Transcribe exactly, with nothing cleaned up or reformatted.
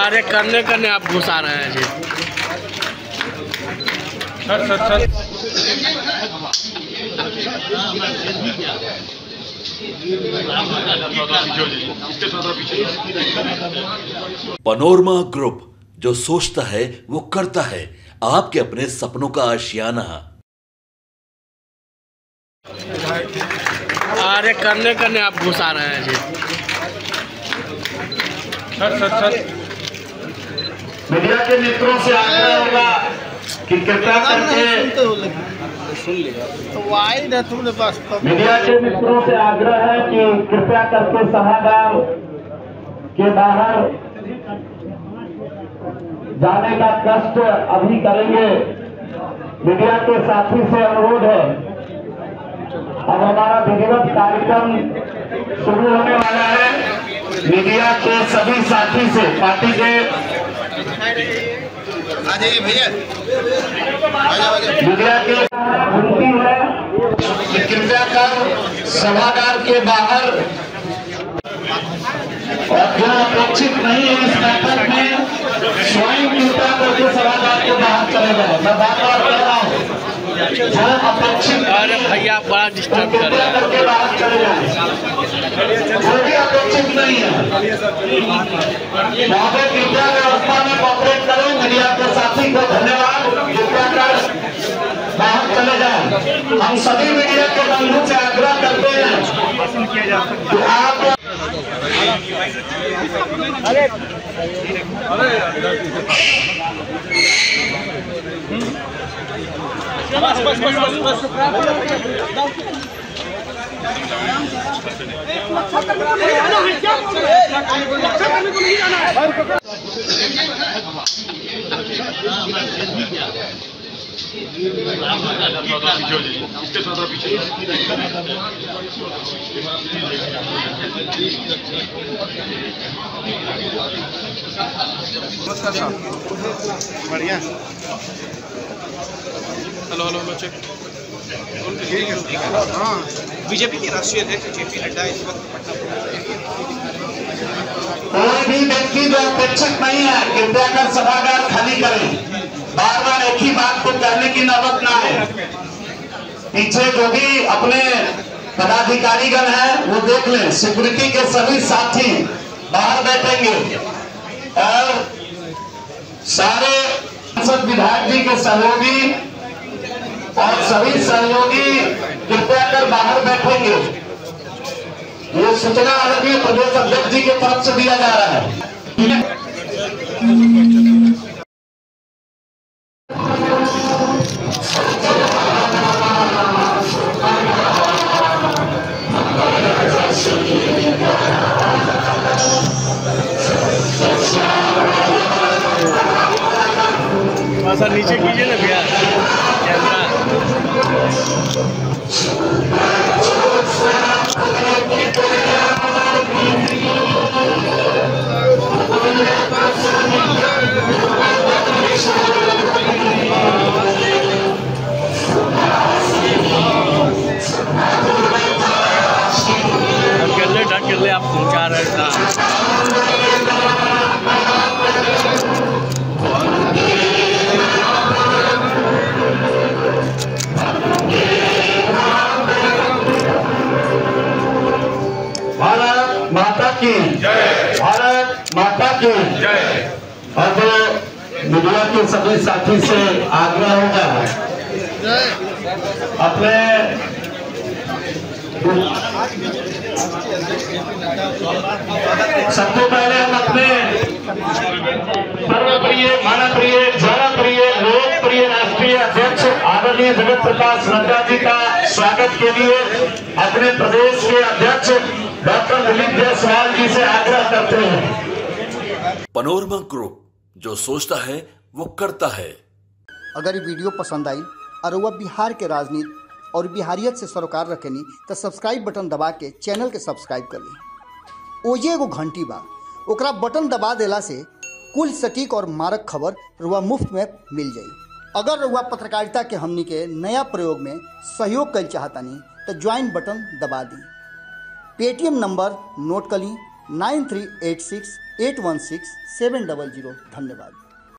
कार्य करने करने आप घुसा रहे हैं जी। चल चल चल पनोरमा ग्रुप, जो सोचता है वो करता है, आपके अपने सपनों का आशियाना। कार्य करने करने आप घुसा रहे हैं जी। मीडिया के मित्रों से आग्रह होगा कि कृपया करके मीडिया के मित्रों से आग्रह है कि कृपया करके सभागार के बाहर जाने का कष्ट अभी करेंगे। मीडिया के साथी से अनुरोध है। अब हमारा विधिवत कार्यक्रम शुरू होने वाला है। मीडिया के सभी साथी से पार्टी के आ जाइए भैया। मीडिया के विनती है कि कृपया कर सभागार के बाहर और जो अपेक्षित नहीं है इस बैठक में स्वयं कृपया करके सभागार के बाहर चले जाए। मैं बार बार कह रहा हूँ, जो अपेक्षित भैया बड़ा डिस्टर्ब कर रहे हैं, करके बाहर चले जाए। कोई अपेक्षित नहीं है वहाँ पे। कृपया व्यवस्था में कॉपरेट करें। मीडिया के साथी को धन्यवाद। कृपया कर बाहर चले जाए। हम सभी मीडिया के बंधु से आग्रह करते हैं आप। बस बस बस बस बढ़िया। हेलो हेलो बच्चे, बीजेपी के राष्ट्रीय अध्यक्ष जेपी नड्डा इस वक्त पटना पहुंचे हैं। कोई भी व्यक्ति जो अपेक्षित नहीं है कृपया कर सभागार खाली करें। बार बार एक ही बात को कहने की नौबत ना है। पीछे जो भी अपने पदाधिकारीगण हैं वो देख लें। सिक्योरिटी के सभी साथी बाहर बैठेंगे और सारे सांसद विधायक जी के सहयोगी और सभी सहयोगी कृपया कर बाहर बैठेंगे। ये सूचना आदरणीय प्रदेश अध्यक्ष जी के तरफ से दिया जा रहा है। सर नीचे कीजिए ना भैया। अकेले ढकेले आप पहुंचा रहे हैं। भारत माता की जय। भारत माता की जय। अब मीडिया के सभी साथी से आग्रह होगा अपने सबसे पहले हम अपने सर्वप्रिय मानवप्रिय जनप्रिय लोकप्रिय राष्ट्रीय अध्यक्ष आदरणीय जगत प्रकाश नड्डा जी का स्वागत के लिए अपने प्रदेश के अध्यक्ष डॉक्टर ललित दयाल जी से आग्रह करते हैं। पनोरमा ग्रुप, जो सोचता है वो करता है। अगर ये वीडियो पसंद आई और वह बिहार के राजनीति और बिहारियत से सरोकार रखेनी तो सब्सक्राइब बटन दबा के चैनल के सब्सक्राइब कर ली। ओजे एगो घंटी बा, ओकरा बटन दबा देला से कुल सटीक और मारक खबर रुआ मुफ्त में मिल जाई। अगर रुआ पत्रकारिता के हमनी के नया प्रयोग में सहयोग कर चाहतानी तो ज्वाइन बटन दबा दी। पेटीएम नंबर नोट कर ली nine three eight six eight one six seven double zero. धन्यवाद।